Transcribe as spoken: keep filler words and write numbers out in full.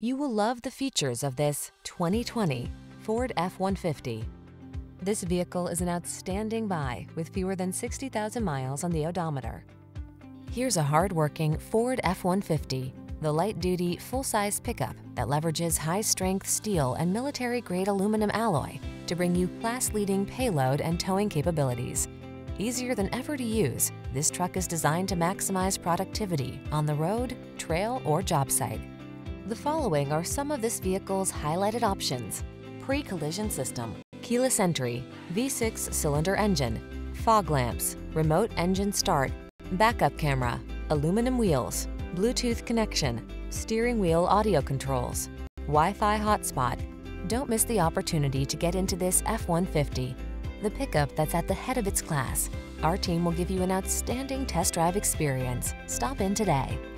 You will love the features of this twenty twenty Ford F one fifty. This vehicle is an outstanding buy with fewer than sixty thousand miles on the odometer. Here's a hard-working Ford F one fifty, the light-duty, full-size pickup that leverages high-strength steel and military-grade aluminum alloy to bring you class-leading payload and towing capabilities. Easier than ever to use, this truck is designed to maximize productivity on the road, trail, or job site. The following are some of this vehicle's highlighted options: pre-collision system, keyless entry, V six cylinder engine, fog lamps, remote engine start, backup camera, aluminum wheels, Bluetooth connection, steering wheel audio controls, Wi-Fi hotspot. Don't miss the opportunity to get into this F one fifty, the pickup that's at the head of its class. Our team will give you an outstanding test drive experience. Stop in today.